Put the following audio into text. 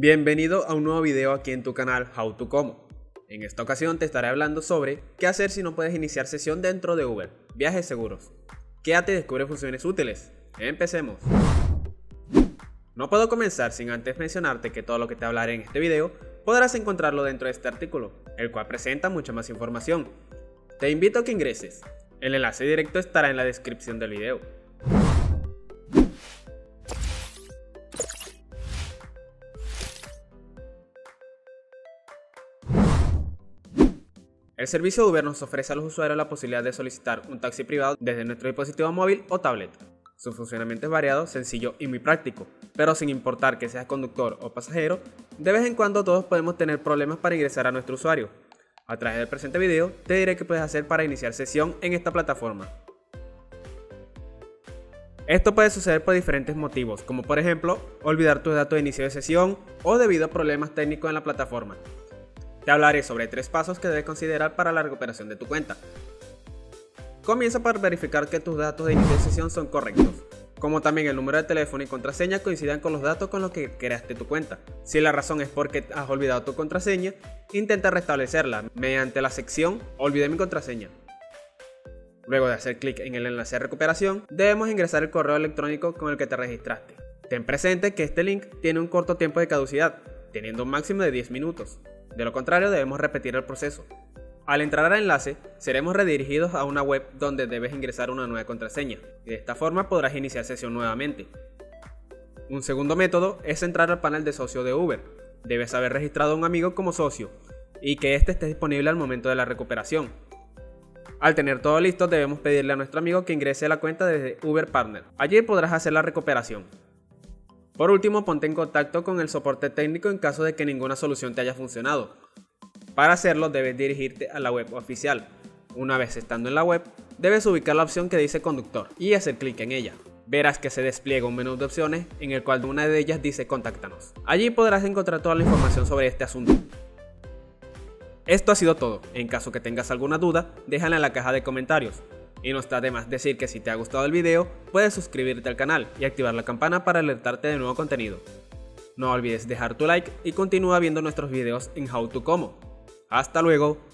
Bienvenido a un nuevo video aquí en tu canal HowToComo. En esta ocasión te estaré hablando sobre qué hacer si no puedes iniciar sesión dentro de Uber, viajes seguros. Quédate y descubre funciones útiles. ¡Empecemos! No puedo comenzar sin antes mencionarte que todo lo que te hablaré en este video podrás encontrarlo dentro de este artículo, el cual presenta mucha más información. Te invito a que ingreses. El enlace directo estará en la descripción del video. El servicio Uber nos ofrece a los usuarios la posibilidad de solicitar un taxi privado desde nuestro dispositivo móvil o tablet. Su funcionamiento es variado, sencillo y muy práctico, pero sin importar que seas conductor o pasajero, de vez en cuando todos podemos tener problemas para ingresar a nuestro usuario. A través del presente video te diré qué puedes hacer para iniciar sesión en esta plataforma. Esto puede suceder por diferentes motivos, como por ejemplo, olvidar tus datos de inicio de sesión o debido a problemas técnicos en la plataforma. Te hablaré sobre 3 pasos que debes considerar para la recuperación de tu cuenta. Comienza por verificar que tus datos de inicio de sesión son correctos, como también el número de teléfono y contraseña coincidan con los datos con los que creaste tu cuenta. Si la razón es porque has olvidado tu contraseña, intenta restablecerla mediante la sección Olvidé mi contraseña. Luego de hacer clic en el enlace de recuperación, debemos ingresar el correo electrónico con el que te registraste. Ten presente que este link tiene un corto tiempo de caducidad, teniendo un máximo de 10 minutos. De lo contrario, debemos repetir el proceso. Al entrar al enlace, seremos redirigidos a una web donde debes ingresar una nueva contraseña, y de esta forma podrás iniciar sesión nuevamente. Un segundo método es entrar al panel de socio de Uber. Debes haber registrado a un amigo como socio, y que éste esté disponible al momento de la recuperación. Al tener todo listo, debemos pedirle a nuestro amigo que ingrese a la cuenta desde Uber Partner. Allí podrás hacer la recuperación. Por último, ponte en contacto con el soporte técnico en caso de que ninguna solución te haya funcionado. Para hacerlo, debes dirigirte a la web oficial. Una vez estando en la web, debes ubicar la opción que dice conductor y hacer clic en ella. Verás que se despliega un menú de opciones en el cual una de ellas dice contáctanos. Allí podrás encontrar toda la información sobre este asunto. Esto ha sido todo. En caso que tengas alguna duda, déjala en la caja de comentarios. Y no está de más decir que si te ha gustado el video, puedes suscribirte al canal y activar la campana para alertarte de nuevo contenido. No olvides dejar tu like y continúa viendo nuestros videos en HowToComo. ¡Hasta luego!